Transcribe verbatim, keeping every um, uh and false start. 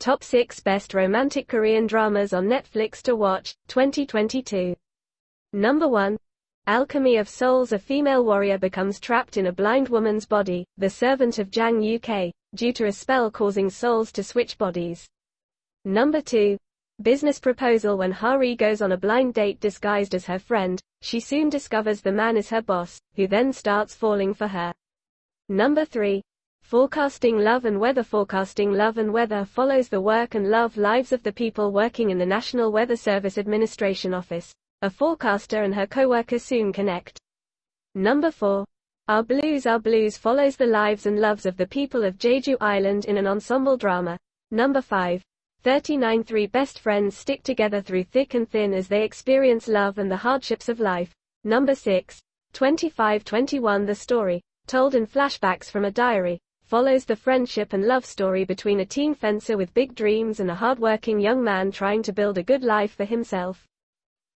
Top six Best Romantic Korean Dramas on Netflix to Watch, twenty twenty-two. Number one. Alchemy of Souls. A female warrior becomes trapped in a blind woman's body, the servant of Jang Uk, due to a spell causing souls to switch bodies. Number two. Business Proposal. When Hari goes on a blind date disguised as her friend, she soon discovers the man is her boss, who then starts falling for her. Number three. Forecasting Love and Weather. Forecasting Love and Weather follows the work and love lives of the people working in the National Weather Service Administration office. A forecaster and her co-worker soon connect. Number four. Our Blues. Our Blues follows the lives and loves of the people of Jeju Island in an ensemble drama. Number five. THIRTY-NINE. Three best friends stick together through thick and thin as they experience love and the hardships of life. Number six. twenty-five twenty-one. The story, told in flashbacks from a diary, follows the friendship and love story between a teen fencer with big dreams and a hardworking young man trying to build a good life for himself.